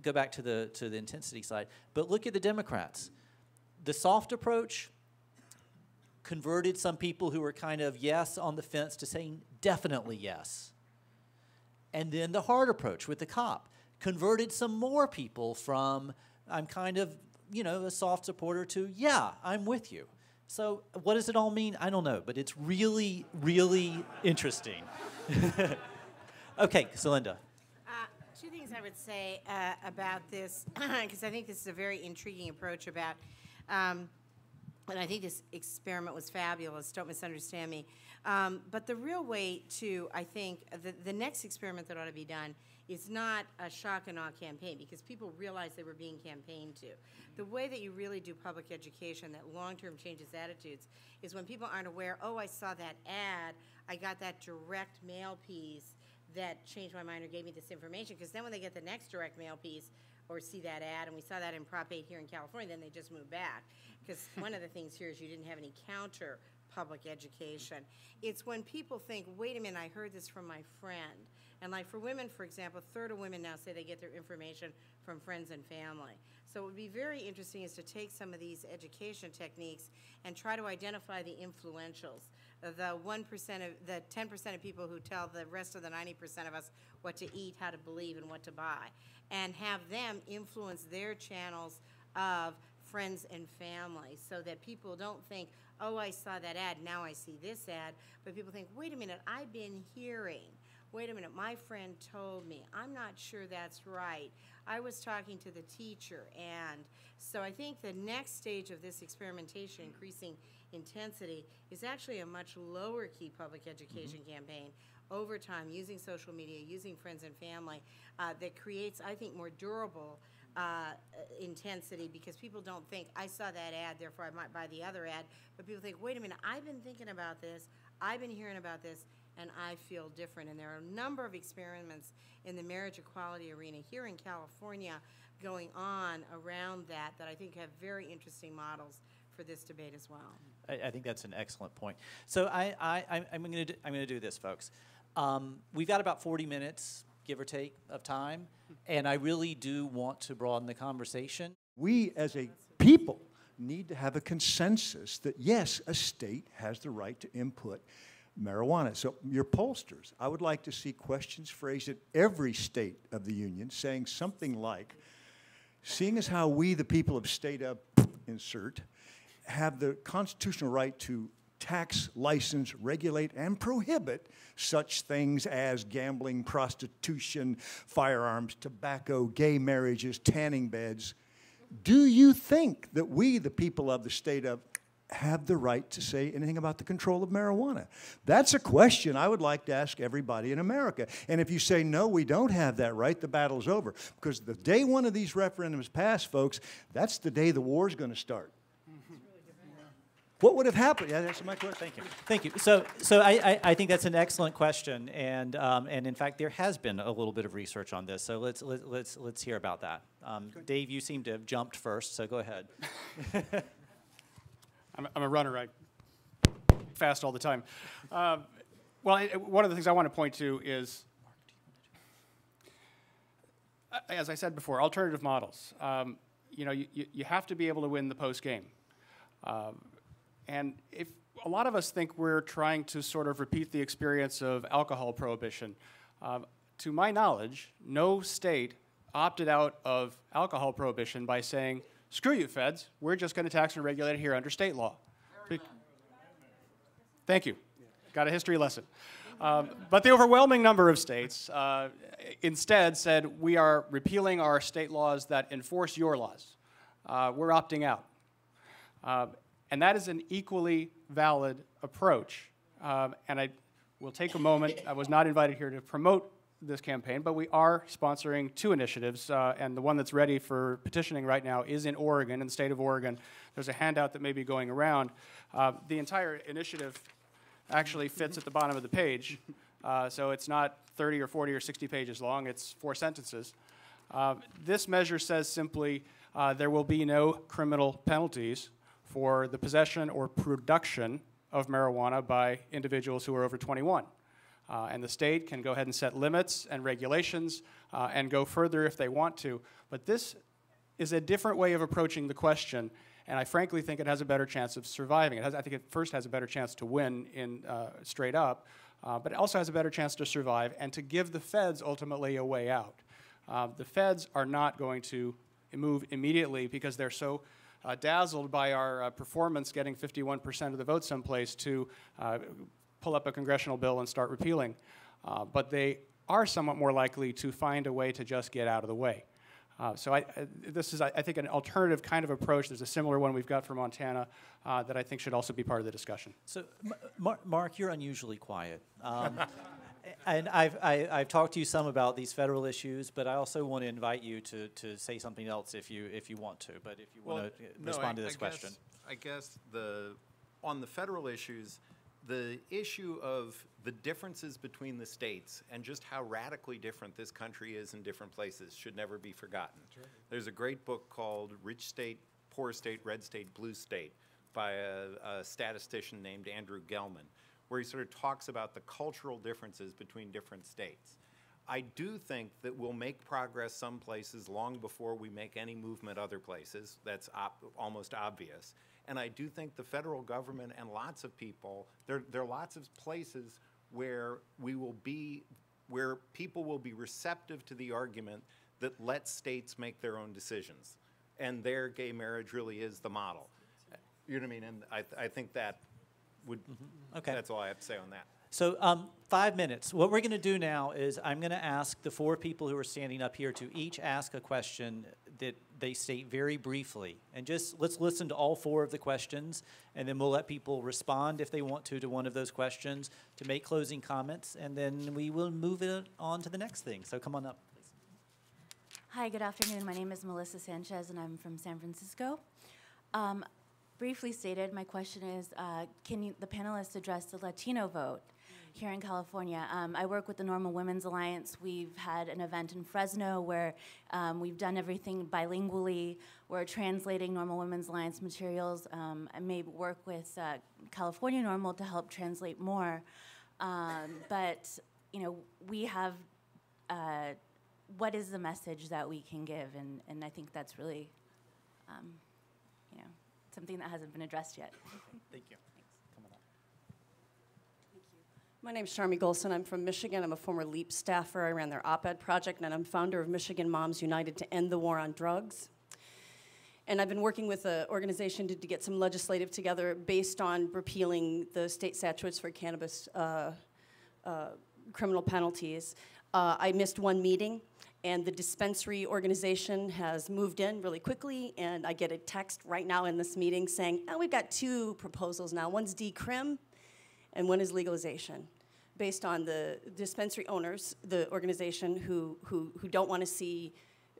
go back to the, to the intensity side. But look at the Democrats. The soft approach, converted some people who were kind of yes on the fence to saying definitely yes. And then the hard approach with the cop converted some more people from I'm kind of, you know, a soft supporter to yeah, I'm with you. So what does it all mean? I don't know, but it's really, really interesting. Okay, Celinda. Uh, two things I would say uh, about this, because I think this is a very intriguing approach about, um, and I think this experiment was fabulous, don't misunderstand me. Um, but the real way to, I think, the, the next experiment that ought to be done is not a shock and awe campaign, because people realized they were being campaigned to. The way that you really do public education that long-term changes attitudes is when people aren't aware, oh, I saw that ad, I got that direct mail piece that changed my mind or gave me this information, because then when they get the next direct mail piece or see that ad, and we saw that in Prop eight here in California, then they just move back, because one of the things here is you didn't have any counter public education. It's when people think, wait a minute, I heard this from my friend. And like for women, for example, a third of women now say they get their information from friends and family. So what would be very interesting is to take some of these education techniques and try to identify the influentials, the one percent of, the ten percent of people who tell the rest of the ninety percent of us what to eat, how to believe, and what to buy, and have them influence their channels of friends and family so that people don't think, oh, I saw that ad, now I see this ad, but people think, wait a minute, I've been hearing. Wait a minute, my friend told me. I'm not sure that's right. I was talking to the teacher. And so I think the next stage of this experimentation, increasing intensity, is actually a much lower key public education mm-hmm. campaign over time, using social media, using friends and family, uh, that creates, I think, more durable uh, intensity, because people don't think, I saw that ad, therefore I might buy the other ad. But people think, wait a minute, I've been thinking about this. I've been hearing about this. And I feel different. And there are a number of experiments in the marriage equality arena here in California going on around that that I think have very interesting models for this debate as well. I, I think that's an excellent point. So I, I, I'm going to I'm going to do this, folks. Um, we've got about forty minutes, give or take, of time, and I really do want to broaden the conversation. We as a people need to have a consensus that yes, a state has the right to input marijuana. So your pollsters, I would like to see questions phrased at every state of the union saying something like, seeing as how we, the people of state of insert, have the constitutional right to tax, license, regulate, and prohibit such things as gambling, prostitution, firearms, tobacco, gay marriages, tanning beds, do you think that we, the people of the state of have the right to say anything about the control of marijuana? That's a question I would like to ask everybody in America. And if you say, no, we don't have that right, the battle's over. Because the day one of these referendums pass, folks, that's the day the war's going to start. Mm-hmm. What would have happened? Yeah, that's my question. Thank you. Thank you. So, so I, I, I think that's an excellent question. And, um, and in fact, there has been a little bit of research on this. So let's, let, let's, let's hear about that. Um, Dave, you seem to have jumped first, so go ahead. I'm a runner, I fast all the time. Uh, well, I, one of the things I want to point to is, as I said before, alternative models. Um, you know, you, you have to be able to win the post game. Um, and if a lot of us think we're trying to sort of repeat the experience of alcohol prohibition. Uh, to my knowledge, no state opted out of alcohol prohibition by saying, screw you, feds. We're just going to tax and regulate it here under state law. Be Thank you. Got a history lesson. Um, but the overwhelming number of states uh, instead said, we are repealing our state laws that enforce your laws. Uh, we're opting out. Um, and that is an equally valid approach. Um, and I will take a moment. I was not invited here to promote this campaign, but we are sponsoring two initiatives, uh, and the one that's ready for petitioning right now is in Oregon, in the state of Oregon. There's a handout that may be going around. Uh, the entire initiative actually fits at the bottom of the page, uh, so it's not thirty or forty or sixty pages long, it's four sentences. Uh, this measure says simply, uh, there will be no criminal penalties for the possession or production of marijuana by individuals who are over twenty-one. Uh, and the state can go ahead and set limits and regulations uh, and go further if they want to. But this is a different way of approaching the question, and I frankly think it has a better chance of surviving. It has, I think it first has a better chance to win in uh, straight up, uh, but it also has a better chance to survive and to give the feds ultimately a way out. Uh, the feds are not going to move immediately because they're so uh, dazzled by our uh, performance getting fifty-one percent of the vote someplace to uh, pull up a congressional bill and start repealing. Uh, but they are somewhat more likely to find a way to just get out of the way. Uh, so I, I, this is, I, I think, an alternative kind of approach. There's a similar one we've got for Montana uh, that I think should also be part of the discussion. So, Mar Mark, you're unusually quiet. Um, and I've, I, I've talked to you some about these federal issues, but I also want to invite you to, to say something else if you, if you want to, but if you well, want to no, respond I, to this I question. Guess, I guess the, on the federal issues, the issue of the differences between the states and just how radically different this country is in different places should never be forgotten. Right. There's a great book called Rich State, Poor State, Red State, Blue State by a, a statistician named Andrew Gelman, where he sort of talks about the cultural differences between different states. I do think that we'll make progress some places long before we make any movement other places. That's op- almost obvious. And I do think the federal government and lots of people, there, there are lots of places where we will be, where people will be receptive to the argument that lets states make their own decisions. And their gay marriage really is the model. You know what I mean? And I, th I think that would, mm-hmm. Okay. That's all I have to say on that. So um, five minutes. What we're going to do now is I'm going to ask the four people who are standing up here to each ask a question that they state very briefly. And just let's listen to all four of the questions, and then we'll let people respond if they want to to one of those questions to make closing comments, and then we will move it on to the next thing. So come on up, please. Hi, good afternoon. My name is Melissa Sanchez, and I'm from San Francisco. Um, briefly stated, my question is, uh, can you, the panelists address the Latino vote? Here in California. Um, I work with the NORML Women's Alliance. We've had an event in Fresno where um, we've done everything bilingually. We're translating NORML Women's Alliance materials. Um, I may work with uh, California NORML to help translate more. Um, but, you know, we have, uh, what is the message that we can give? And, and I think that's really, um, you know, something that hasn't been addressed yet. Thank you. My name's Sharmi Golson. I'm from Michigan. I'm a former LEAP staffer. I ran their op-ed project, and I'm founder of Michigan Moms United to End the War on Drugs. And I've been working with an organization to, to get some legislative together based on repealing the state statutes for cannabis uh, uh, criminal penalties. Uh, I missed one meeting, and the dispensary organization has moved in really quickly, and I get a text right now in this meeting saying, oh, we've got two proposals now. One's decrim. And one is legalization, based on the dispensary owners, the organization who, who, who don't want to see,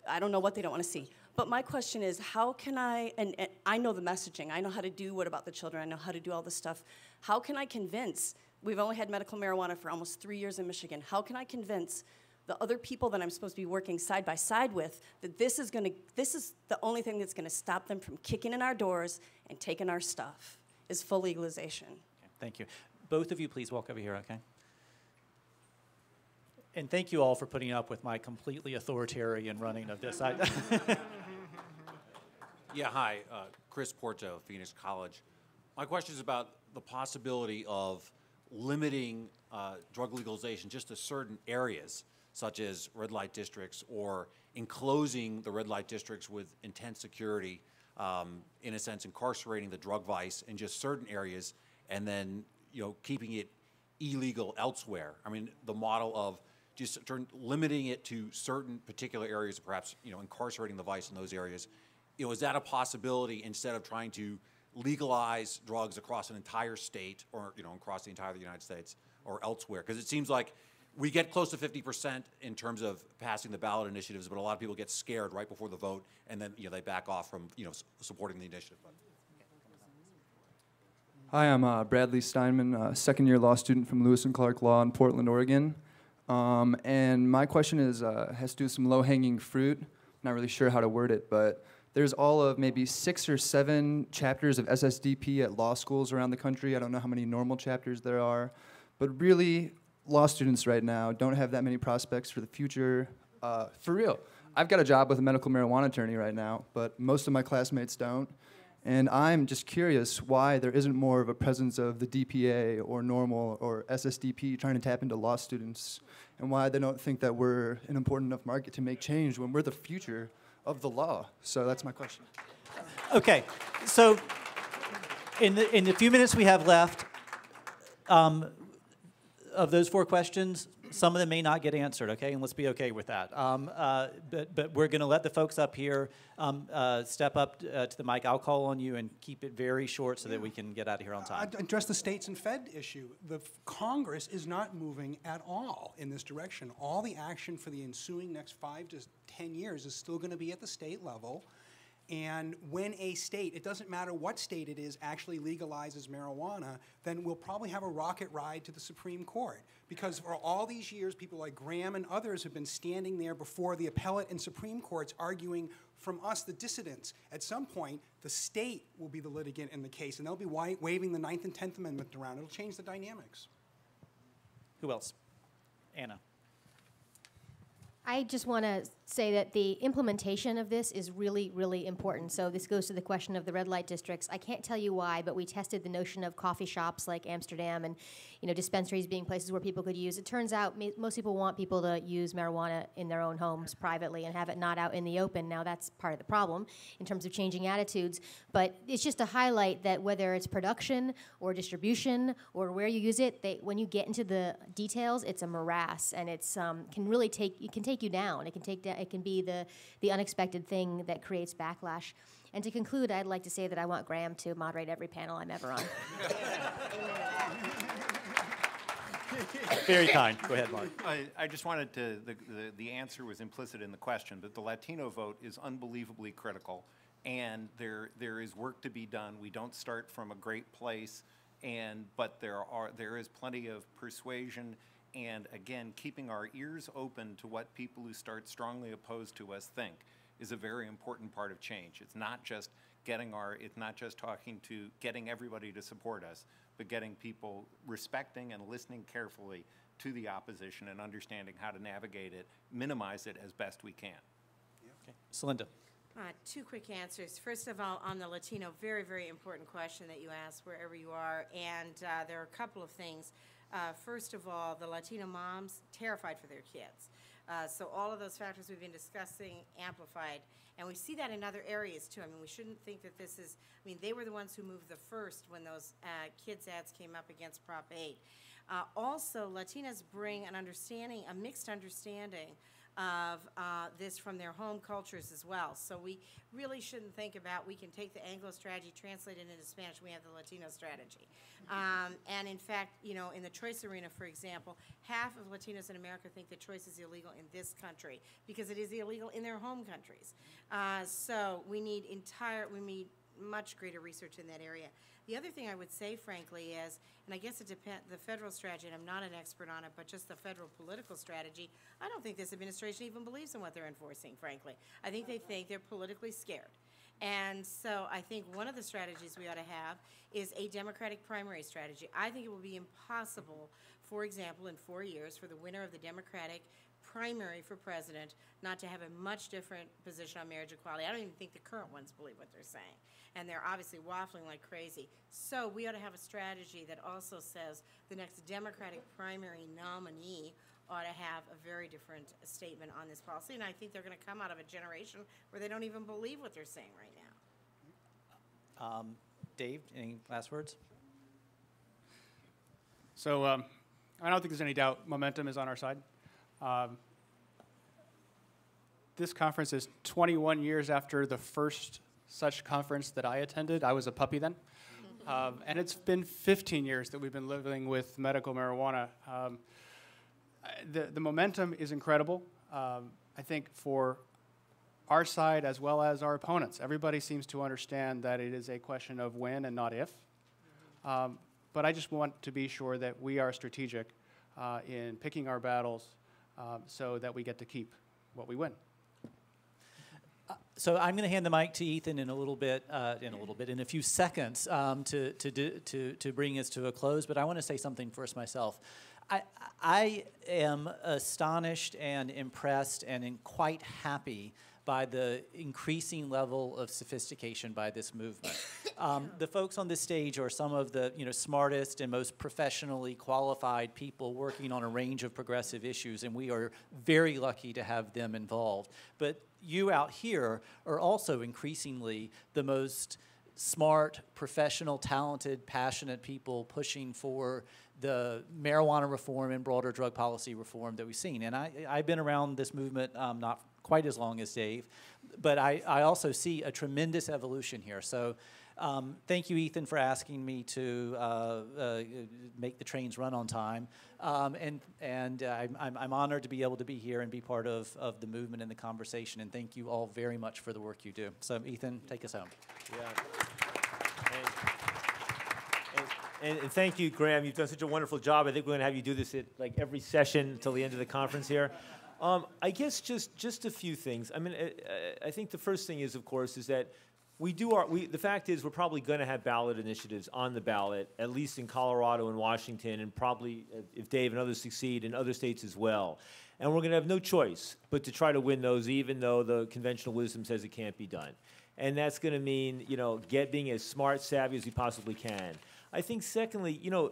I don't know what they don't want to see. But my question is, how can I, and, and I know the messaging, I know how to do What About the Children, I know how to do all this stuff. How can I convince, we've only had medical marijuana for almost three years in Michigan, how can I convince the other people that I'm supposed to be working side by side with that this is gonna, this is the only thing that's gonna stop them from kicking in our doors and taking our stuff, is full legalization. Okay, thank you. Both of you, please walk over here, okay? And thank you all for putting up with my completely authoritarian running of this. Yeah, hi, uh, Chris Porto, Phoenix College. My question is about the possibility of limiting uh, drug legalization just to certain areas, such as red light districts, or enclosing the red light districts with intense security, um, in a sense incarcerating the drug vice in just certain areas, and then you know, keeping it illegal elsewhere. I mean, the model of just limiting it to certain particular areas, perhaps, you know, incarcerating the vice in those areas. You know, is that a possibility instead of trying to legalize drugs across an entire state, or, you know, across the entire United States or elsewhere? Because it seems like we get close to fifty percent in terms of passing the ballot initiatives, but a lot of people get scared right before the vote, and then, you know, they back off from, you know, supporting the initiative. But, hi, I'm uh, Bradley Steinman, uh, second-year law student from Lewis and Clark Law in Portland, Oregon. Um, and my question is, uh, has to do with some low-hanging fruit. I'm not really sure how to word it, but there's all of maybe six or seven chapters of S S D P at law schools around the country. I don't know how many normal chapters there are. But really, law students right now don't have that many prospects for the future. Uh, for real, I've got a job with a medical marijuana attorney right now, but most of my classmates don't. And I'm just curious why there isn't more of a presence of the D P A or NORML or S S D P trying to tap into law students, and why they don't think that we're an important enough market to make change when we're the future of the law. So that's my question. Okay, so in the, in the few minutes we have left, um, of those four questions, some of them may not get answered, okay? And let's be okay with that. Um, uh, but, but we're going to let the folks up here um, uh, step up uh, to the mic. I'll call on you and keep it very short so that we can get out of here on time. Uh, address the states and Fed issue. The Congress is not moving at all in this direction. All the action for the ensuing next five to ten years is still going to be at the state level. And when a state, it doesn't matter what state it is, actually legalizes marijuana, then we'll probably have a rocket ride to the Supreme Court. Because for all these years, people like Graham and others have been standing there before the appellate and Supreme Courts arguing from us, the dissidents. At some point, the state will be the litigant in the case, and they'll be wa- waving the Ninth and Tenth Amendment around. It'll change the dynamics. Who else? Anna. I just want to say that the implementation of this is really, really important. So this goes to the question of the red light districts. I can't tell you why, but we tested the notion of coffee shops like Amsterdam and, you know, dispensaries being places where people could use. It turns out ma- most people want people to use marijuana in their own homes privately and have it not out in the open. Now that's part of the problem in terms of changing attitudes. But it's just to highlight that whether it's production or distribution or where you use it, they, when you get into the details, it's a morass, and it's um, can really take it can take you down. It can take down, it can be the the unexpected thing that creates backlash. And to conclude, I'd like to say that I want Graham to moderate every panel I'm ever on. Very kind. Go ahead, Mark. I, I just wanted to, the, the, the answer was implicit in the question, but the Latino vote is unbelievably critical, and there there is work to be done. We don't start from a great place, and but there are there is plenty of persuasion. And again, keeping our ears open to what people who start strongly opposed to us think is a very important part of change. It's not just getting our, it's not just talking to, getting everybody to support us, but getting people respecting and listening carefully to the opposition and understanding how to navigate it, minimize it as best we can. Yeah. Okay. Celinda. Uh, two quick answers. First of all, on the Latino, very, very important question that you asked wherever you are. And uh, there are a couple of things. Uh, first of all, the Latino moms, terrified for their kids. Uh, so all of those factors we've been discussing amplified. And we see that in other areas, too. I mean, we shouldn't think that this is, I mean, they were the ones who moved the first when those uh, kids ads came up against Prop eight. Uh, also, Latinas bring an understanding, a mixed understanding of uh, this from their home cultures as well. So we really shouldn't think about we can take the Anglo strategy, translate it into Spanish, we have the Latino strategy. Um, and in fact, you know, in the choice arena, for example, half of Latinos in America think that choice is illegal in this country because it is illegal in their home countries. Uh, so we need entire, we need much greater research in that area. The other thing I would say, frankly, is, and I guess it depends, the federal strategy, and I'm not an expert on it, but just the federal political strategy, I don't think this administration even believes in what they're enforcing, frankly. I think they think they're politically scared. And so I think one of the strategies we ought to have is a Democratic primary strategy. I think it will be impossible, for example, in four years for the winner of the Democratic primary for president not to have a much different position on marriage equality. I don't even think the current ones believe what they're saying. And they're obviously waffling like crazy. So we ought to have a strategy that also says the next Democratic primary nominee ought to have a very different statement on this policy. And I think they're going to come out of a generation where they don't even believe what they're saying right now. Um, Dave, any last words? So um, I don't think there's any doubt momentum is on our side. Um, this conference is twenty-one years after the first such conference that I attended. I was a puppy then. Um, and it's been fifteen years that we've been living with medical marijuana. Um, the, the momentum is incredible, um, I think, for our side as well as our opponents. Everybody seems to understand that it is a question of when and not if. Um, but I just want to be sure that we are strategic uh, in picking our battles. Um, so that we get to keep what we win. Uh, so I'm going to hand the mic to Ethan in a little bit, uh, in a little bit, in a few seconds um, to to, do, to to bring us to a close. But I want to say something first myself. I I am astonished and impressed and in quite happy by the increasing level of sophistication by this movement. Um, the folks on this stage are some of the you know, smartest and most professionally qualified people working on a range of progressive issues, and we are very lucky to have them involved. But you out here are also increasingly the most smart, professional, talented, passionate people pushing for the marijuana reform and broader drug policy reform that we've seen. And I, I've been around this movement um, not quite as long as Dave, but I, I also see a tremendous evolution here. So um, thank you, Ethan, for asking me to uh, uh, make the trains run on time. Um, and and I'm, I'm honored to be able to be here and be part of, of the movement and the conversation. And thank you all very much for the work you do. So Ethan, take us home. Yeah. And, and thank you, Graham. You've done such a wonderful job. I think we're going to have you do this at like every session until the end of the conference here. Um, I guess just just a few things. I mean, I, I think the first thing is, of course, is that we do our. We, the fact is, we're probably going to have ballot initiatives on the ballot, at least in Colorado and Washington, and probably if Dave and others succeed in other states as well. And we're going to have no choice but to try to win those, even though the conventional wisdom says it can't be done. And that's going to mean, you know, get being as smart, savvy as we possibly can. I think secondly, you know,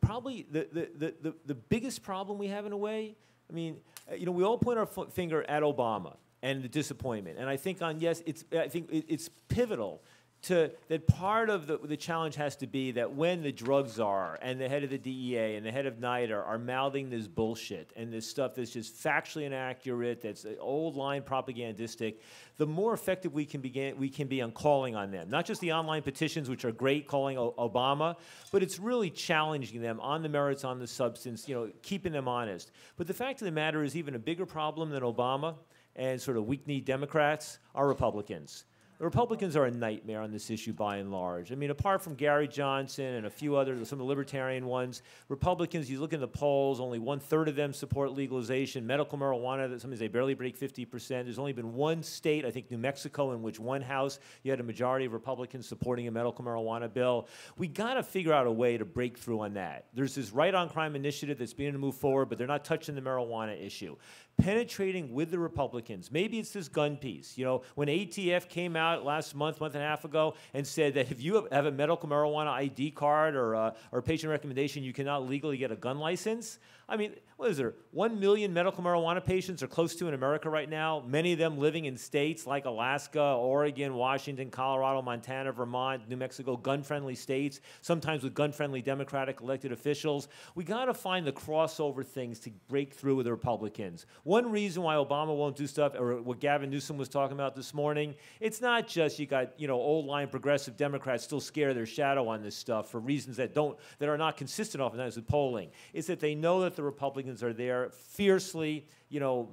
probably the, the, the, the biggest problem we have in a way, I mean, you know, we all point our f finger at Obama and the disappointment. And I think on, yes, it's, I think it, it's pivotal to that part of the, the challenge has to be that when the drug czar and the head of the D E A and the head of NIDA are mouthing this bullshit and this stuff that's just factually inaccurate, that's old-line propagandistic, the more effective we can, begin, we can be on calling on them. Not just the online petitions, which are great, calling o Obama, but it's really challenging them on the merits, on the substance, you know, keeping them honest. But the fact of the matter is even a bigger problem than Obama and sort of weak-kneed Democrats are Republicans. The Republicans are a nightmare on this issue by and large. I mean, apart from Gary Johnson and a few others, some of the libertarian ones, Republicans, you look in the polls, only one-third of them support legalization. Medical marijuana, some they barely break fifty percent. There's only been one state, I think New Mexico, in which one house you had a majority of Republicans supporting a medical marijuana bill. We got to figure out a way to break through on that. There's this Right on Crime initiative that's beginning to move forward, but they're not touching the marijuana issue. Penetrating with the Republicans. Maybe it's this gun piece. You know, when A T F came out last month, month and a half ago, and said that if you have a medical marijuana I D card or a, or a patient recommendation, you cannot legally get a gun license. I mean, what is there? One million medical marijuana patients are close to in America right now, many of them living in states like Alaska, Oregon, Washington, Colorado, Montana, Vermont, New Mexico, gun-friendly states, sometimes with gun-friendly Democratic elected officials. We got to find the crossover things to break through with the Republicans. One reason why Obama won't do stuff, or what Gavin Newsom was talking about this morning, it's not just you got, you know, old-line progressive Democrats still scare their shadow on this stuff for reasons that don't, that are not consistent oftentimes with polling. It's that they know that the Republicans are there fiercely, you know,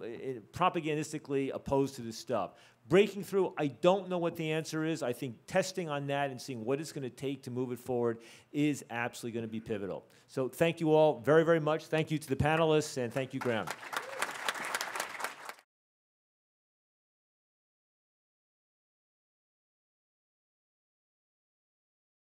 propagandistically opposed to this stuff. Breaking through, I don't know what the answer is. I think testing on that and seeing what it's going to take to move it forward is absolutely going to be pivotal. So thank you all very, very much. Thank you to the panelists, and thank you, Graham.